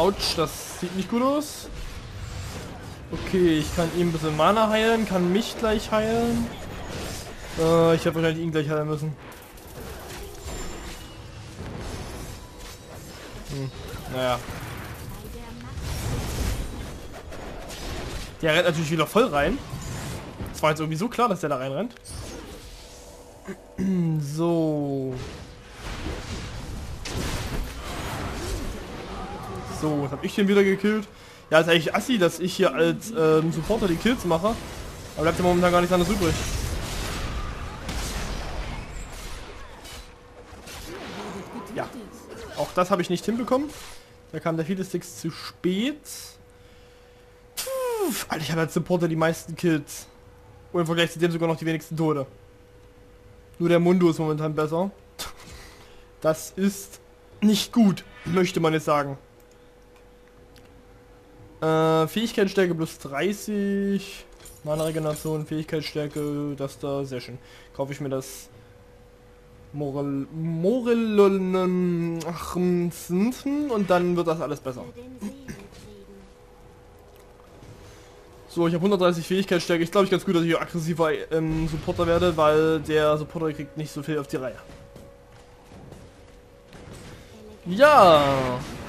Autsch, das sieht nicht gut aus. Okay, ich kann ihm ein bisschen Mana heilen, kann mich gleich heilen. Ich habe wahrscheinlich ihn gleich heilen müssen. Naja. Der rennt natürlich wieder voll rein. Es war jetzt irgendwie so klar, dass der da reinrennt. So. So, jetzt hab ich den wieder gekillt. Ja, ist eigentlich assi, dass ich hier als Supporter die Kills mache. Aber bleibt ja momentan gar nichts anderes übrig. Ja, auch das habe ich nicht hinbekommen. Da kam der viele Sticks zu spät. Puh, Alter, ich habe als Supporter die meisten Kills. Und im Vergleich zu dem sogar noch die wenigsten Tode. Nur der Mundo ist momentan besser. Das ist nicht gut, möchte man jetzt sagen. Fähigkeitsstärke plus 30, Mana-Regeneration, Fähigkeitsstärke, das da, sehr schön. Kaufe ich mir das Morello und dann wird das alles besser. So, ich habe 130 Fähigkeitsstärke. Ich glaube, ich ganz gut, dass ich aggressiver Supporter werde, weil der Supporter kriegt nicht so viel auf die Reihe. Ja,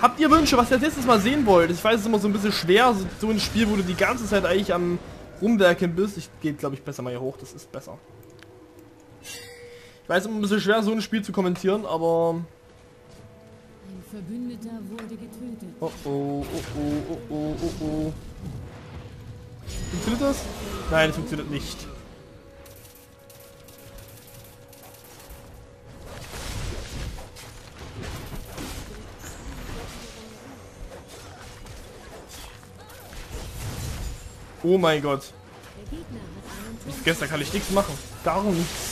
habt ihr Wünsche, was ihr als letztes mal sehen wollt? Ich weiß, es ist immer so ein bisschen schwer, so ein Spiel, wo du die ganze Zeit eigentlich am Rumwerken bist. Ich gehe, glaube ich, besser mal hier hoch, das ist besser. Ich weiß, es ist immer ein bisschen schwer, so ein Spiel zu kommentieren, aber... Ein Verbündeter wurde getötet. Oh, oh, oh, oh, oh, oh, oh. Funktioniert das? Nein, das funktioniert nicht. Oh mein Gott. Gestern kann ich nichts machen. Gar nichts.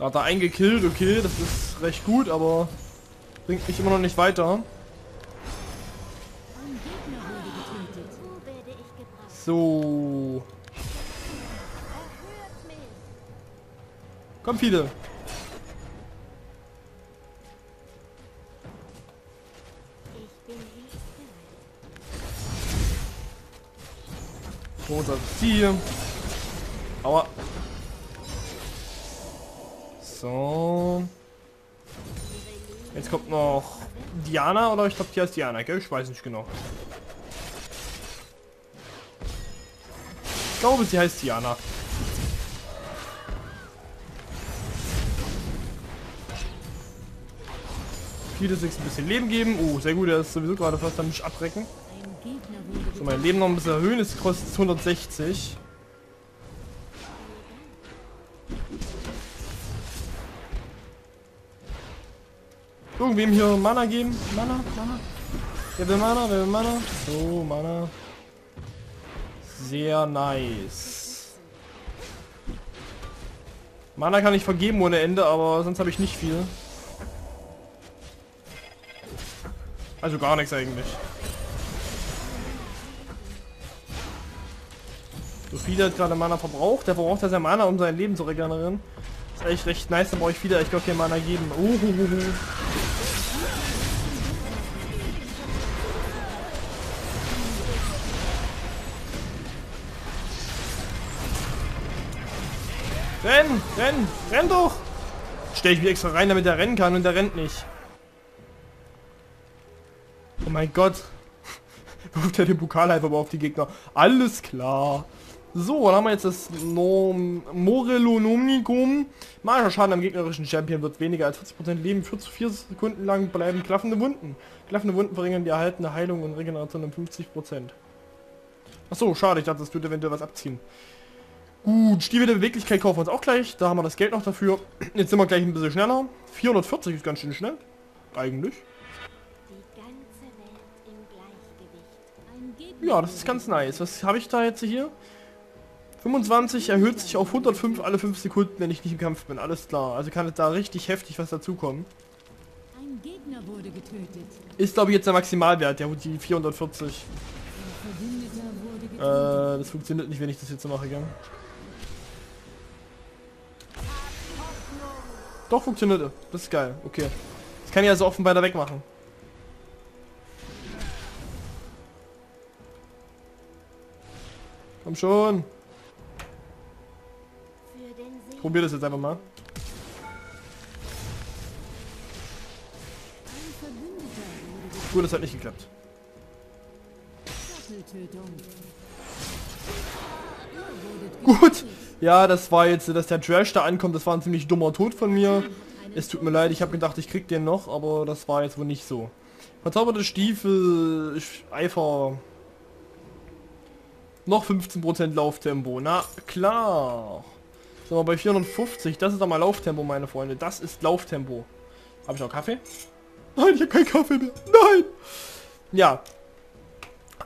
Da hat er einen gekillt, okay, das ist recht gut, aber bringt mich immer noch nicht weiter. So. Komm, viele. Großer Ziel. Aua. So. Jetzt kommt noch Diana, oder ich glaube, die heißt Diana, gell? Ich weiß nicht genau. Ich glaube, sie heißt Diana. Vieles ein bisschen Leben geben. Oh, sehr gut, er ist sowieso gerade fast am mich abrecken. So, mein Leben noch ein bisschen erhöhen, es kostet 160. Irgendwem hier Mana geben. Mana, Mana. Wer will Mana, wer will Mana? So, Mana. Sehr nice. Mana kann ich vergeben ohne Ende, aber sonst habe ich nicht viel. Also gar nichts eigentlich. So, Fieder hat gerade Mana verbraucht. Der verbraucht ja sein Mana, um sein Leben zu regenerieren. Ist eigentlich recht nice, da brauche ich Fieder, ich glaube, kein Mana geben. Uhuhuhu. Renn, renn, renn doch! Stell ich mich extra rein, damit er rennen kann, und er rennt nicht. Oh mein Gott. Ruft er den Pokal einfach mal auf die Gegner. Alles klar. So, dann haben wir jetzt das Morellonomnicum. Magischer Schaden am gegnerischen Champion wird weniger als 40% Leben. 4 Sekunden lang bleiben klaffende Wunden. Klaffende Wunden verringern die erhaltene Heilung und Regeneration um 50%. Achso, schade, ich dachte, das würde eventuell was abziehen. Gut, Stiefel der Beweglichkeit kaufen wir uns auch gleich. Da haben wir das Geld noch dafür. Jetzt sind wir gleich ein bisschen schneller. 440 ist ganz schön schnell. Eigentlich. Ja, das ist ganz nice. Was habe ich da jetzt hier? 25 erhöht sich auf 105 alle 5 Sekunden, wenn ich nicht im Kampf bin. Alles klar. Also kann da richtig heftig was dazukommen. Ist, glaube ich, jetzt der Maximalwert, der die 440. Das funktioniert nicht, wenn ich das jetzt so mache, gell? Doch, funktionierte. Das ist geil. Okay. Das kann ich also offen weiter wegmachen. Komm schon. Ich probiere das jetzt einfach mal. Gut, das hat nicht geklappt. Gut. Ja, das war jetzt, dass der Trash da ankommt, das war ein ziemlich dummer Tod von mir. Es tut mir leid, ich habe gedacht, ich krieg den noch, aber das war jetzt wohl nicht so. Verzauberte Stiefel, Eifer. Noch 15% Lauftempo, na klar. Sind wir bei 450, das ist doch mal Lauftempo, meine Freunde, das ist Lauftempo. Habe ich noch Kaffee? Nein, ich habe keinen Kaffee mehr, nein! Ja.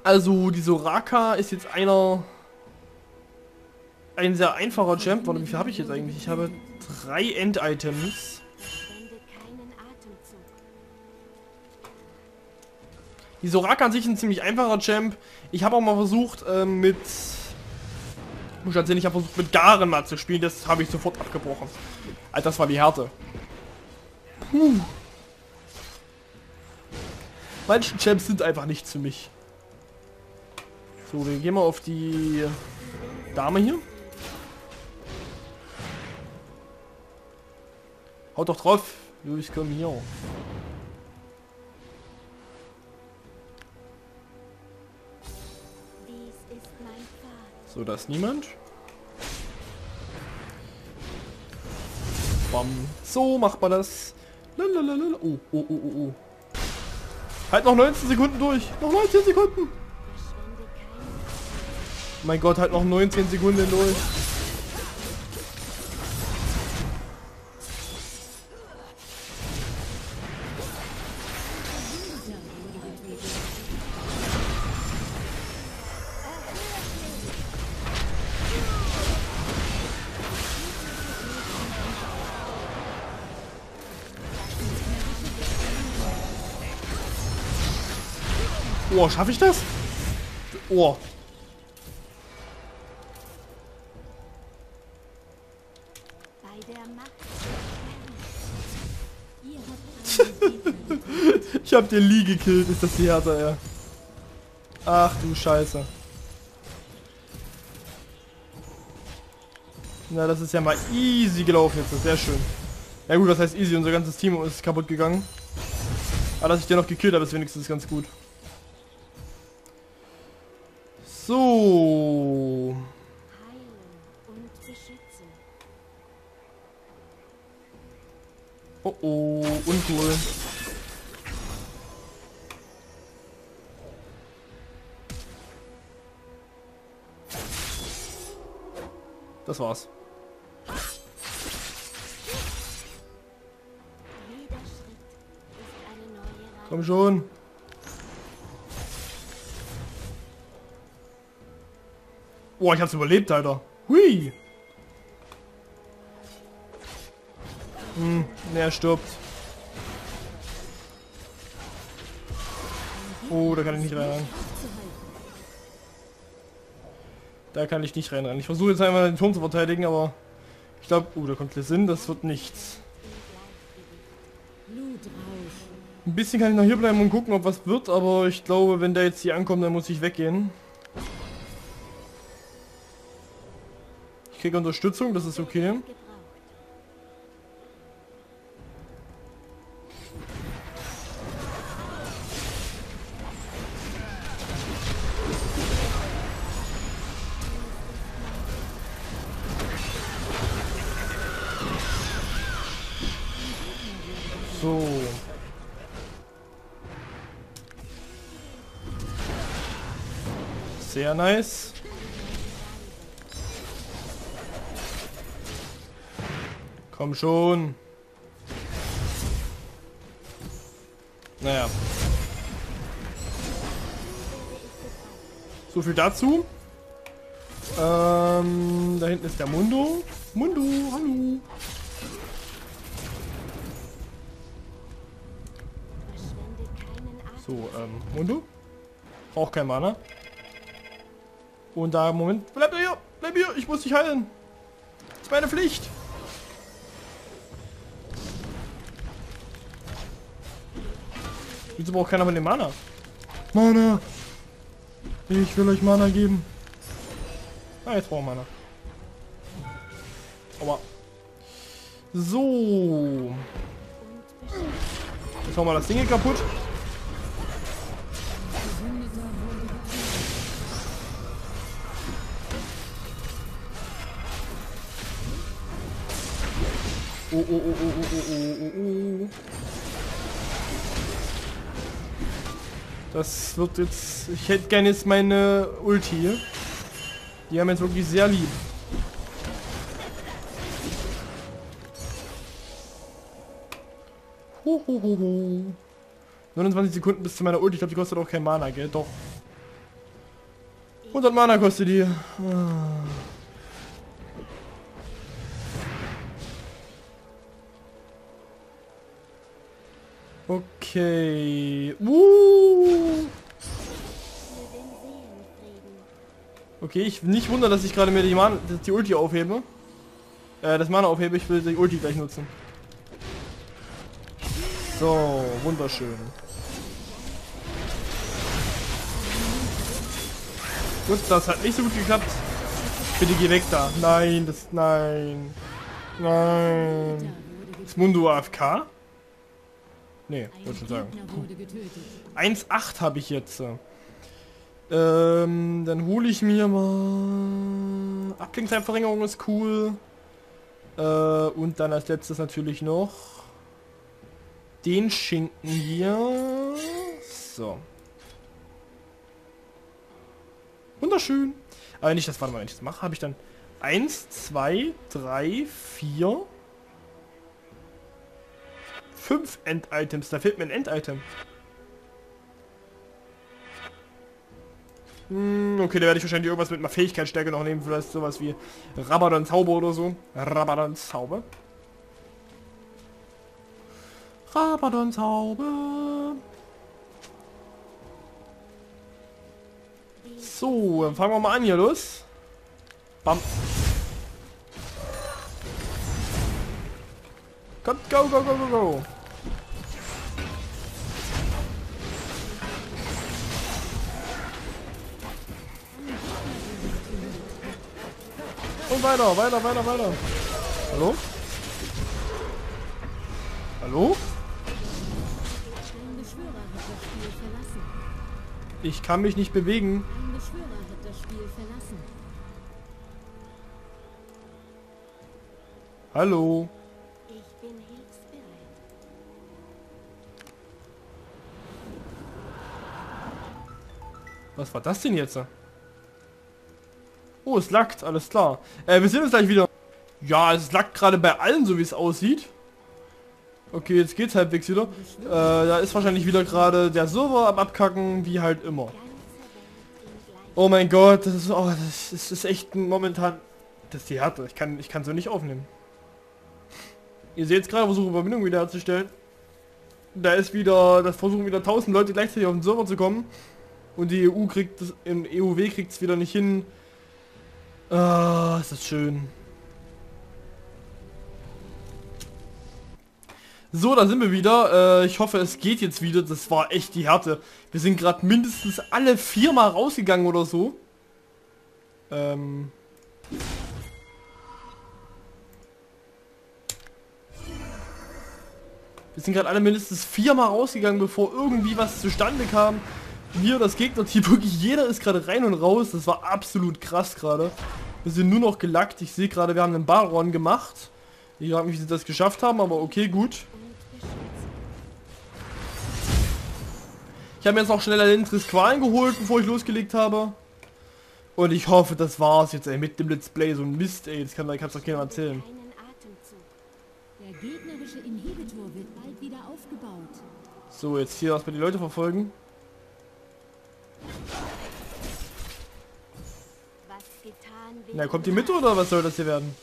Also, die Soraka ist jetzt einer... Ein sehr einfacher Champ. Warte, wie viel habe ich jetzt eigentlich? Ich habe 3 End-Items. Die Soraka an sich ist ein ziemlich einfacher Champ. Ich habe auch mal versucht mit Garen mal zu spielen. Das habe ich sofort abgebrochen. Alter, das war die Härte. Puh. Manche Champs sind einfach nichts für mich. So, wir gehen mal auf die Dame hier. Haut doch drauf, ich komme hier. So, da ist niemand. Bam. So macht man das. Lalalala. Oh, oh, oh, oh, oh. Halt noch 19 Sekunden durch. Noch 19 Sekunden. Mein Gott, halt noch 19 Sekunden durch. Oh, schaffe ich das? Oh. Ich hab den Lee gekillt, ist das die Härte, ja. Ach du Scheiße. Na, das ist ja mal easy gelaufen jetzt, sehr schön. Ja gut, was heißt easy? Unser ganzes Team ist kaputt gegangen. Aber dass ich den noch gekillt habe, ist wenigstens ganz gut. So. Oh oh, uncool. Das war's. Komm schon. Oh, ich hab's überlebt, Alter. Hui. Hm, ne, er stirbt. Oh, da kann ich nicht rein. Da kann ich nicht rein. Ich versuche jetzt einmal den Turm zu verteidigen, aber ich glaube, da kommt der Sinn, das wird nichts. Ein bisschen kann ich noch hier bleiben und gucken, ob was wird, aber ich glaube, wenn der jetzt hier ankommt, dann muss ich weggehen. Ich kriege Unterstützung, das ist okay. So. Sehr nice. Komm schon. Naja. So viel dazu. Da hinten ist der Mundo. Mundo, hallo. So, Mundo. Braucht kein Mana. Und da, Moment. Bleib hier! Bleib hier! Ich muss dich heilen! Das ist meine Pflicht! Wieso braucht keiner von dem Mana? Mana! Ich will euch Mana geben. Ah, jetzt brauchen wir Mana. Aua. So. Jetzt hauen wir das Ding hier kaputt. Oh. Das wird jetzt... Ich hätte gerne jetzt meine Ulti hier. Die haben jetzt wirklich sehr lieb. Hohoho. 29 Sekunden bis zu meiner Ulti. Ich glaube, die kostet auch kein Mana, gell? Doch. 100 Mana kostet die. Ah. Okay. Okay, ich nicht wundern, dass ich gerade mir die Ulti aufhebe. Das Mana aufhebe, ich will die Ulti gleich nutzen. So, wunderschön. Gut, das hat nicht so gut geklappt. Bitte geh weg da. Nein, das... Nein. Nein. Ist Mundo AFK? Nee, würde schon sagen. 1,8 habe ich jetzt. Dann hole ich mir mal... Abklingzeitverringerung ist cool. Und dann als letztes natürlich noch... den Schinken hier. So. Wunderschön. Aber nicht das, warte mal, wenn ich das mache, habe ich dann 1, 2, 3, 4... 5 End-Items, da fehlt mir ein End-Item. Okay, da werde ich wahrscheinlich irgendwas mit einer Fähigkeitsstärke noch nehmen, vielleicht sowas wie Rabadons Zauber oder so. Rabadons Zauber. Rabadons Zauber. So, dann fangen wir mal an hier, los. Bam. Kommt, go, go, go, go, go. Und weiter, weiter, weiter, weiter. Hallo? Hallo? Ich kann mich nicht bewegen. Ein Beschwörer hat das Spiel verlassen. Hallo? Ich bin hilfsbereit. Was war das denn jetzt? Oh, es laggt, alles klar. Wir sehen uns gleich wieder. Ja, es laggt gerade bei allen, so wie es aussieht. Okay, jetzt geht's halbwegs wieder. Da ist wahrscheinlich wieder gerade der Server am Abkacken, wie halt immer. Oh mein Gott, das ist echt momentan... Das ist die Härte, ich kann so nicht aufnehmen. Ihr seht gerade, versuche Überwindung wieder herzustellen. Da ist wieder, das versuchen wieder 1000 Leute gleichzeitig auf den Server zu kommen. Und die EU kriegt es, im EUW kriegt es wieder nicht hin. Ah, ist das schön. So, da sind wir wieder. Ich hoffe, es geht jetzt wieder. Das war echt die Härte. Wir sind gerade mindestens alle 4-mal rausgegangen oder so. Wir sind gerade alle mindestens 4-mal rausgegangen, bevor irgendwie was zustande kam. Hier das Gegnerteam, wirklich jeder ist gerade rein und raus. Das war absolut krass gerade. Wir sind nur noch gelackt. Ich sehe gerade, wir haben einen Baron gemacht. Ich frage mich, wie sie das geschafft haben, aber okay, gut. Ich habe mir jetzt noch schneller den Trisqualen geholt, bevor ich losgelegt habe. Und ich hoffe, das war's jetzt, ey, mit dem Let's Play. So ein Mist, ey, das kann's doch keiner erzählen. Der gegnerische Inhibitor wird bald wieder aufgebaut. So, jetzt hier erstmal die Leute verfolgen. Was getan wird. Na, kommt die mit oder was soll das hier werden?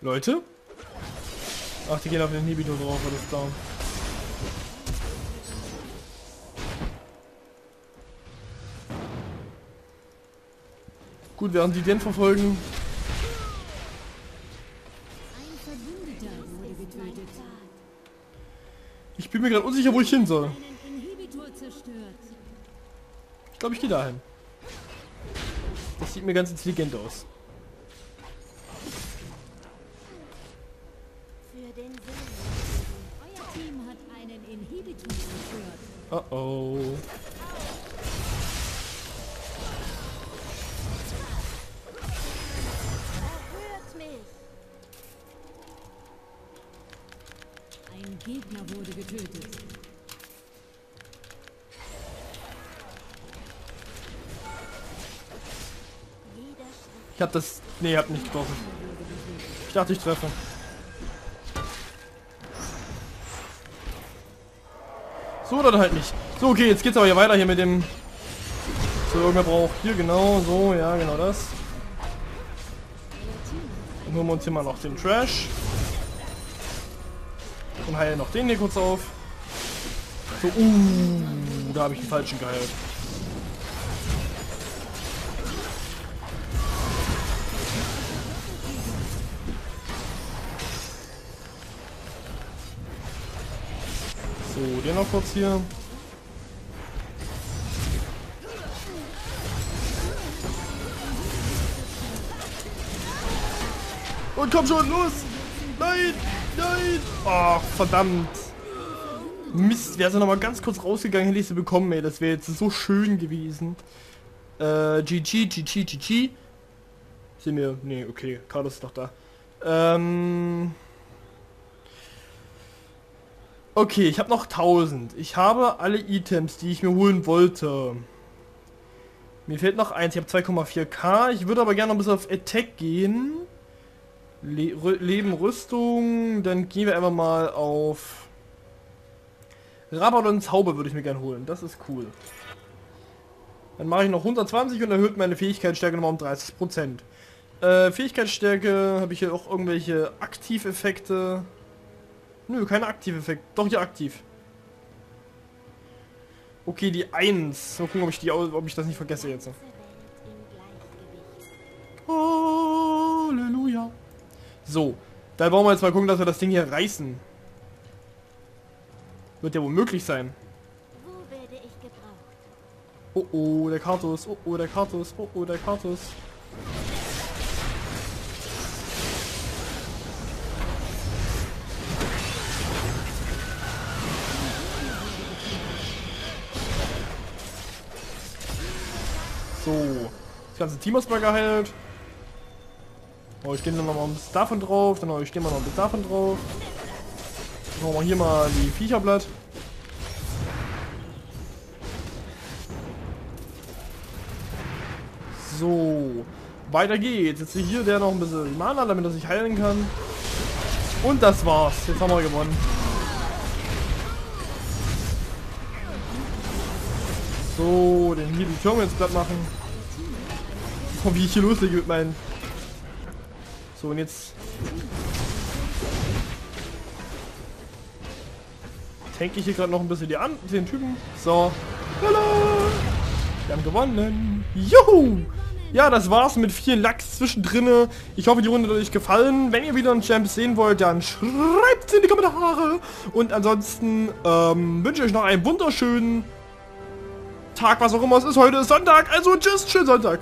Leute? Ach, die gehen auf den Inhibitor drauf, alles klar. Gut, während die den verfolgen. Ich bin mir gerade unsicher, wo ich hin soll. Ich glaube, ich gehe dahin. Das sieht mir ganz intelligent aus. Oh oh. Ein Gegner wurde getötet. Ich hab das... Nee, hab nicht getroffen. Ich dachte, ich treffe. So, dann halt nicht. So, okay, jetzt geht's aber hier weiter hier mit dem... So, irgendwer braucht hier, genau, so, ja, genau das. Dann holen wir uns hier mal noch den Trash. Und heilen noch den hier kurz auf. So, da habe ich den falschen geheilt. So, den noch kurz hier. Und komm schon, los! Nein! Nein! Ach, verdammt! Mist, wäre sie nochmal ganz kurz rausgegangen, hätte ich sie bekommen, ey. Das wäre jetzt so schön gewesen. GG. Sind wir... Nee, okay. Karthus ist noch da. Okay, ich habe noch 1000. Ich habe alle Items, die ich mir holen wollte. Mir fehlt noch eins. Ich habe 2,4k. Ich würde aber gerne noch ein bisschen auf Attack gehen. Leben, Rüstung. Dann gehen wir einfach mal auf... Rabadons Zauber würde ich mir gerne holen. Das ist cool. Dann mache ich noch 120 und erhöht meine Fähigkeitsstärke nochmal um 30%. Fähigkeitsstärke. Habe ich hier auch irgendwelche Aktiveffekte? Nö, keine Aktiveffekt. Doch, hier aktiv. Okay, die 1. Mal gucken, ob ich das nicht vergesse jetzt. Halleluja. So. Dann wollen wir jetzt mal gucken, dass wir das Ding hier reißen. Wird ja wohl möglich sein. Oh, oh, der Karthus. Oh, oh, der Karthus. Oh, oh, der Karthus. So, das ganze Team ist mal geheilt. Oh, ich stehe noch mal ein bisschen davon drauf. Dann stehen wir noch ein bisschen davon drauf. Dann machen wir hier mal die Viecherblatt. So, weiter geht's. Jetzt hier der noch ein bisschen Mana, damit er sich heilen kann. Und das war's. Jetzt haben wir gewonnen. So, den lieben Turm jetzt platt machen. Oh, wie ich hier loslege mit meinen. So, und jetzt... tanke ich hier gerade noch ein bisschen den Typen. So. Hallo! Wir haben gewonnen. Juhu! Ja, das war's mit vielen Lachs zwischendrin. Ich hoffe, die Runde hat euch gefallen. Wenn ihr wieder einen Champ sehen wollt, dann schreibt's in die Kommentare. Und ansonsten wünsche ich euch noch einen wunderschönen Tag, was auch immer es ist. Heute ist Sonntag, also tschüss, schönen Sonntag.